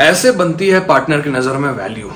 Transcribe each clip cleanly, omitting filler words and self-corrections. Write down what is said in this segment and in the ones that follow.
ऐसे बनती है पार्टनर की नजर में वैल्यू।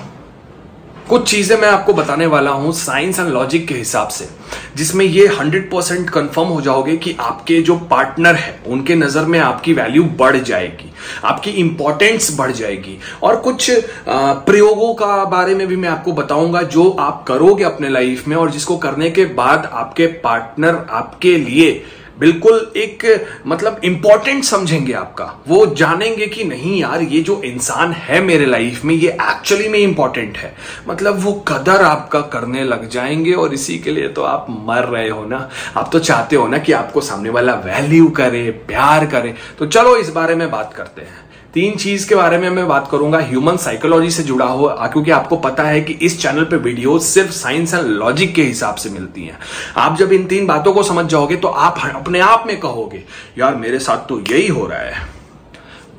कुछ चीजें मैं आपको बताने वाला हूं साइंस एंड लॉजिक के हिसाब से, जिसमें ये 100% कंफर्म हो जाओगे कि आपके जो पार्टनर है उनके नजर में आपकी वैल्यू बढ़ जाएगी, आपकी इंपॉर्टेंस बढ़ जाएगी। और कुछ प्रयोगों का बारे में भी मैं आपको बताऊंगा जो आप करोगे अपने लाइफ में और जिसको करने के बाद आपके पार्टनर आपके लिए बिल्कुल एक मतलब इंपॉर्टेंट समझेंगे, आपका वो जानेंगे कि नहीं यार ये जो इंसान है मेरे लाइफ में ये एक्चुअली में इंपॉर्टेंट है। मतलब वो कदर आपका करने लग जाएंगे और इसी के लिए तो आप मर रहे हो ना, आप तो चाहते हो ना कि आपको सामने वाला वैल्यू करे, प्यार करे। तो चलो इस बारे में बात करते हैं। 3 चीज के बारे में मैं बात करूंगा ह्यूमन साइकोलॉजी से जुड़ा हुआ, क्योंकि आपको पता है कि इस चैनल पे वीडियो सिर्फ साइंस एंड लॉजिक के हिसाब से मिलती हैं। आप जब इन 3 बातों को समझ जाओगे तो आप अपने आप में कहोगे यार मेरे साथ तो यही हो रहा है।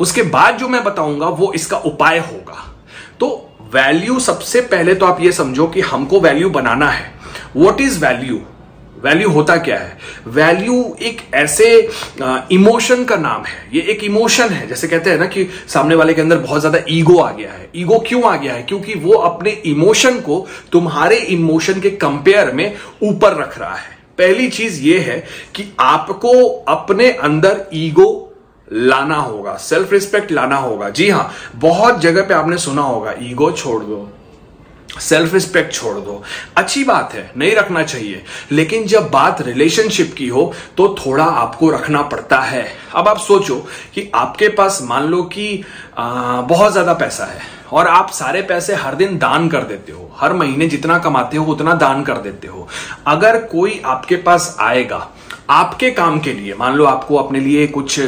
उसके बाद जो मैं बताऊंगा वो इसका उपाय होगा। तो वैल्यू, सबसे पहले तो आप ये समझो कि हमको वैल्यू बनाना है। What is value? वैल्यू होता क्या है? वैल्यू एक ऐसे इमोशन का नाम है, ये एक इमोशन है। जैसे कहते हैं ना कि सामने वाले के अंदर बहुत ज्यादा ईगो आ गया है। ईगो क्यों आ गया है? क्योंकि वो अपने इमोशन को तुम्हारे इमोशन के कंपेयर में ऊपर रख रहा है। पहली चीज ये है कि आपको अपने अंदर ईगो लाना होगा, सेल्फ रिस्पेक्ट लाना होगा। जी हाँ, बहुत जगह पे आपने सुना होगा ईगो छोड़ दो, सेल्फ रिस्पेक्ट छोड़ दो। अच्छी बात है, नहीं रखना चाहिए, लेकिन जब बात रिलेशनशिप की हो तो थोड़ा आपको रखना पड़ता है। अब आप सोचो कि आपके पास मान लो कि बहुत ज्यादा पैसा है और आप सारे पैसे हर दिन दान कर देते हो, हर महीने जितना कमाते हो उतना दान कर देते हो। अगर कोई आपके पास आएगा आपके काम के लिए, मान लो आपको अपने लिए कुछ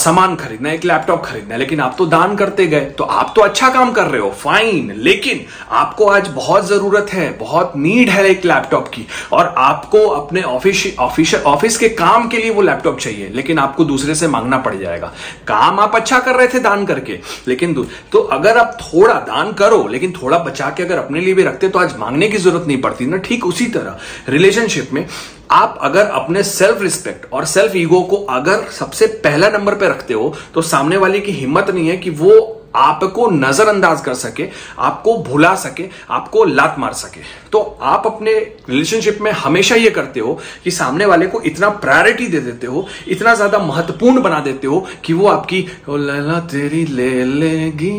सामान खरीदना है, एक लैपटॉप खरीदना है, लेकिन आप तो दान करते गए, तो आप तो अच्छा काम कर रहे हो, फाइन, लेकिन आपको आज बहुत जरूरत है, बहुत नीड है एक लैपटॉप की और आपको अपने ऑफिस के काम के लिए वो लैपटॉप चाहिए, लेकिन आपको दूसरे से मांगना पड़ जाएगा। काम आप अच्छा कर रहे थे दान करके, लेकिन तो अगर आप थोड़ा दान करो लेकिन थोड़ा बचा के अगर अपने लिए भी रखते तो आज मांगने की जरूरत नहीं पड़ती ना। ठीक उसी तरह रिलेशनशिप में आप अगर अपने सेल्फ रिस्पेक्ट और सेल्फ ईगो को अगर सबसे पहला नंबर पे रखते हो तो सामने वाले की हिम्मत नहीं है कि वो आपको नजरअंदाज कर सके, आपको भुला सके, आपको लात मार सके। तो आप अपने रिलेशनशिप में हमेशा ये करते हो कि सामने वाले को इतना प्रायोरिटी दे देते हो, इतना ज्यादा महत्वपूर्ण बना देते हो कि वो आपकी लैला तेरी ले लेगी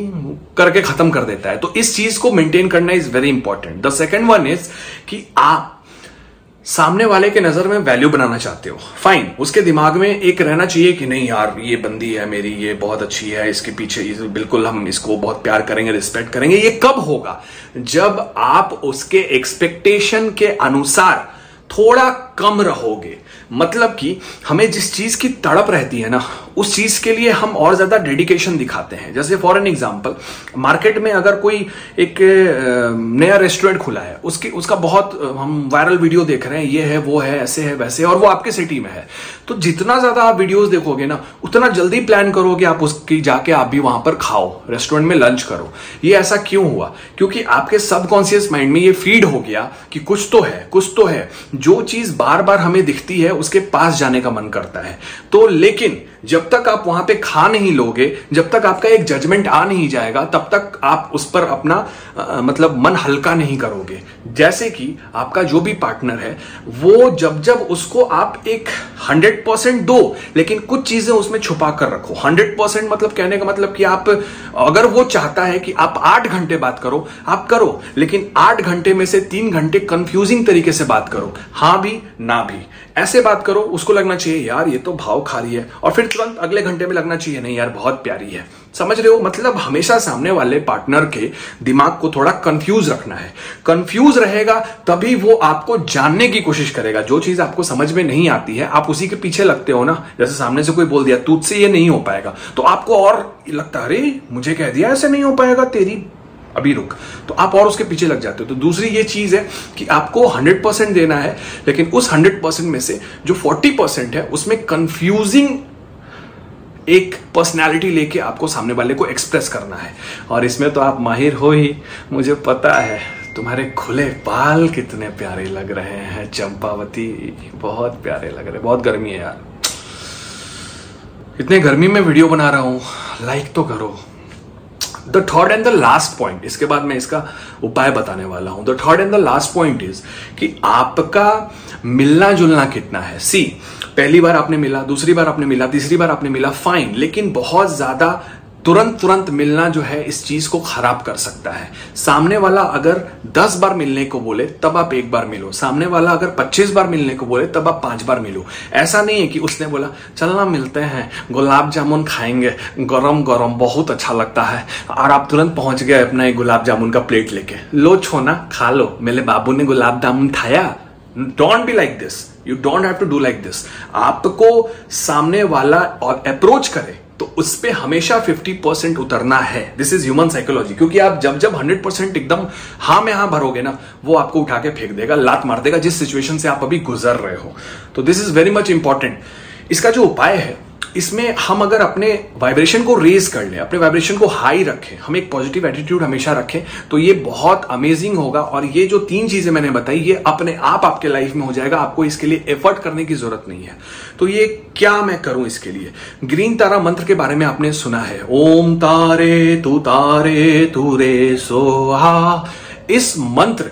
करके खत्म कर देता है। तो इस चीज को मेंटेन करना is very important. The second one is कि आप सामने वाले के नजर में वैल्यू बनाना चाहते हो, फाइन, उसके दिमाग में एक रहना चाहिए कि नहीं यार ये बंदी है मेरी, ये बहुत अच्छी है, इसके पीछे बिल्कुल हम इसको बहुत प्यार करेंगे, रिस्पेक्ट करेंगे। ये कब होगा? जब आप उसके एक्सपेक्टेशन के अनुसार थोड़ा कम रहोगे। मतलब कि हमें जिस चीज की तड़प रहती है ना, उस चीज के लिए हम और ज्यादा डेडिकेशन दिखाते हैं। जैसे फॉर एन एग्जांपल, मार्केट में अगर कोई एक नया रेस्टोरेंट खुला है, उसका बहुत हम वायरल वीडियो देख रहे हैं, ये है, वो है, ऐसे है, वैसे है, और वो आपके सिटी में है, तो जितना ज्यादा आप वीडियोज देखोगे ना उतना जल्दी प्लान करोगे आप उसकी जाके आप भी वहां पर खाओ, रेस्टोरेंट में लंच करो। ये ऐसा क्यों हुआ? क्योंकि आपके सबकॉन्शियस माइंड में ये फीड हो गया कि कुछ तो है, कुछ तो है। जो चीज बार बार हमें दिखती है उसके पास जाने का मन करता है। तो लेकिन जब तक आप वहां पे खा नहीं लोगे, जब तक आपका एक जजमेंट आ नहीं जाएगा, तब तक आप उस पर अपना मतलब मन हल्का नहीं करोगे। जैसे कि आपका जो भी पार्टनर है वो जब उसको आप एक 100% दो, लेकिन कुछ चीजें उसमें छुपा कर रखो। 100% मतलब कहने का मतलब कि आप, अगर वो चाहता है कि आप 8 घंटे बात करो, आप करो, लेकिन 8 घंटे में से 3 घंटे कंफ्यूजिंग तरीके से बात करो, हाँ भी ना भी, ऐसे बात करो। उसको लगना चाहिए यार ये तो भाव खा रही है, और फिर तुरंत अगले घंटे में लगना चाहिए नहीं यार बहुत प्यारी है। समझ रहे हो? मतलब हमेशा सामने वाले पार्टनर के दिमाग को थोड़ा कंफ्यूज रखना है। कंफ्यूज रहेगा तभी वो आपको जानने की कोशिश करेगा। जो चीज आपको समझ में नहीं आती है आप उसी के पीछे लगते हो ना। जैसे सामने से कोई बोल दिया तुझसे ये नहीं हो पाएगा, तो आपको और लगता है अरे मुझे कह दिया ऐसे नहीं हो पाएगा, तेरी अभी रुक, तो आप और उसके पीछे लग जाते हो। तो दूसरी ये चीज है कि आपको 100% देना है, लेकिन उस 100% में से जो 40% है उसमें कंफ्यूजिंग एक पर्सनालिटी लेके आपको सामने वाले को एक्सप्रेस करना है। और इसमें तो आप माहिर हो ही, मुझे पता है तुम्हारे खुले बाल कितने प्यारे लग रहे हैं चंपावती, बहुत प्यारे लग रहे। बहुत गर्मी है यार, इतने गर्मी में वीडियो बना रहा हूं, लाइक तो करो, the third and the last point, इसके बाद मैं इसका उपाय बताने वाला हूं। The third and the last point is कि आपका मिलना जुलना कितना है। सी, पहली बार आपने मिला, दूसरी बार आपने मिला, तीसरी बार आपने मिला, फाइन, लेकिन बहुत ज्यादा तुरंत मिलना जो है इस चीज को खराब कर सकता है। सामने वाला अगर 10 बार मिलने को बोले तब आप एक बार मिलो, सामने वाला अगर 25 बार मिलने को बोले तब आप 5 बार मिलो। ऐसा नहीं है कि उसने बोला चलना मिलते हैं, गुलाब जामुन खाएंगे, गरम गरम बहुत अच्छा लगता है, और आप तुरंत पहुंच गए अपना एक गुलाब जामुन का प्लेट लेके, लो छोना खा लो, मेरे बाबू ने गुलाब जामुन खाया। Don't be like this, you don't have to do like this. आपको सामने वाला और अप्रोच करे तो उस पे हमेशा 50% उतरना है। दिस इज ह्यूमन साइकोलॉजी, क्योंकि आप जब 100% एकदम हाँ में हाँ भरोगे ना, वो आपको उठा के फेंक देगा, लात मार देगा जिस सिचुएशन से आप अभी गुजर रहे हो। तो this is very much important. इसका जो उपाय है, इसमें हम अगर अपने वाइब्रेशन को रेज कर लें, अपने वाइब्रेशन को हाई रखें, हम एक पॉजिटिव एटीट्यूड हमेशा रखें, तो ये बहुत अमेजिंग होगा। और ये जो 3 चीजें मैंने बताई ये अपने आप आपके लाइफ में हो जाएगा, आपको इसके लिए एफर्ट करने की जरूरत नहीं है। तो ये क्या मैं करूं इसके लिए? ग्रीन तारा मंत्र के बारे में आपने सुना है, ओम तारे तू रे सोहा। इस मंत्र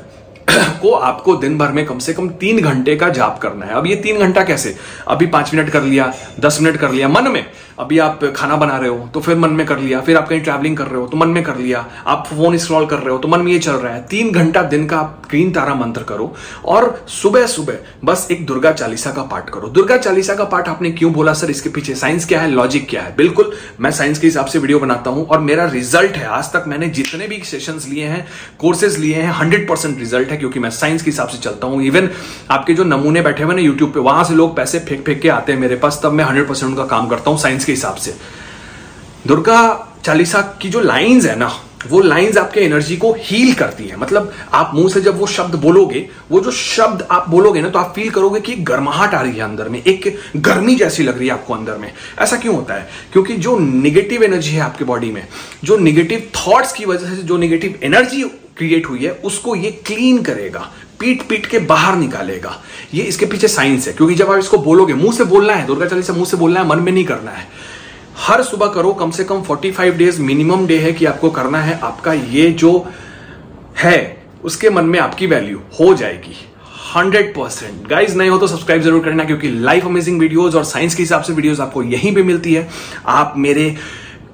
को आपको दिन भर में कम से कम 3 घंटे का जाप करना है। अब ये 3 घंटा कैसे? अभी 5 मिनट कर लिया, 10 मिनट कर लिया मन में। अभी आप खाना बना रहे हो तो फिर मन में कर लिया, फिर आप कहीं ट्रैवलिंग कर रहे हो तो मन में कर लिया, आप फोन स्क्रॉल कर रहे हो तो मन में ये चल रहा है। 3 घंटा दिन का आप ग्रीन तारा मंत्र करो, और सुबह सुबह बस एक दुर्गा चालीसा का पाठ करो। दुर्गा चालीसा का पाठ आपने क्यों बोला सर, इसके पीछे साइंस क्या है, लॉजिक क्या है? बिल्कुल, मैं साइंस के हिसाब से वीडियो बनाता हूं और मेरा रिजल्ट है, आज तक मैंने जितने भी सेशंस लिए हैं, कोर्सेज लिए हैं, 100% रिजल्ट है, क्योंकि मैं साइंस के हिसाब से चलता हूं। इवन आपके जो नमूने बैठे हुए ना यूट्यूब पे, वहां से लोग पैसे फेंक के आते हैं मेरे पास, तब मैं 100% उनका काम करता हूं साइंस के हिसाब से। दुर्गा चालीसा की जो लाइंस है ना, वो लाइंस आपके एनर्जी को हील करती है। मतलब आप मुंह से जब वो शब्द बोलोगे, वो जो शब्द आप बोलोगे ना, तो आप फील करोगे कि गर्माहट आ रही है अंदर में, एक गर्मी जैसी लग रही है आपको अंदर में। ऐसा क्यों होता है? क्योंकि जो निगेटिव एनर्जी है आपके बॉडी में, जो निगेटिव थॉट्स की वजह से जो निगेटिव एनर्जी क्रिएट हुई है, उसको ये क्लीन करेगा, पीट के बाहर निकालेगा। ये इसके पीछे साइंस है, क्योंकि जब आप इसको बोलोगे, मुंह से बोलना है, दुर्गा चालीसा मुंह से बोलना है, मन में नहीं करना है। हर सुबह करो, कम से कम 45 डेज मिनिमम डे है कि आपको करना है। आपका ये जो है उसके मन में आपकी वैल्यू हो जाएगी 100%। गाइज नए हो तो सब्सक्राइब जरूर करना, क्योंकि लाइफ अमेजिंग वीडियोस और साइंस के हिसाब से वीडियोस आपको यहीं पे मिलती है। आप मेरे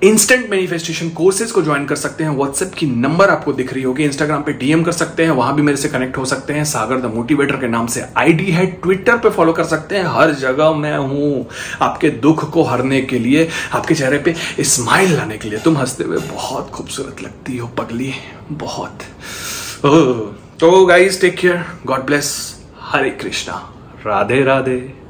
इंस्टेंट मैनिफेस्टेशन कोर्सेज को ज्वाइन कर सकते हैं, व्हाट्सएप की नंबर आपको दिख रही होगी, इंस्टाग्राम पे डीएम कर सकते हैं, वहां भी मेरे से कनेक्ट हो सकते हैं, सागर द मोटिवेटर के नाम से आईडी है, ट्विटर पे फॉलो कर सकते हैं। हर जगह मैं हूं आपके दुख को हरने के लिए, आपके चेहरे पे स्माइल लाने के लिए। तुम हंसते हुए बहुत खूबसूरत लगती हो पगली, बहुत। तो guys take care, God bless, Hare Krishna, Radhe Radhe.